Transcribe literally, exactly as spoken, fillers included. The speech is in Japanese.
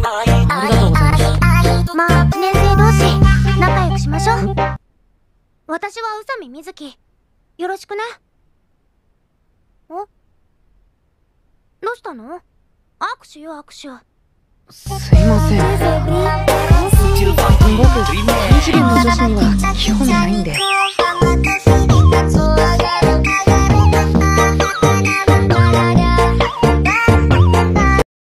ありがとうございました。まあ、年生同士、仲良くしましょう。私は宇佐美瑞希。よろしくね。お？どうしたの？握手よ、握手。すいません。僕、二次元の女子には興味ないんで。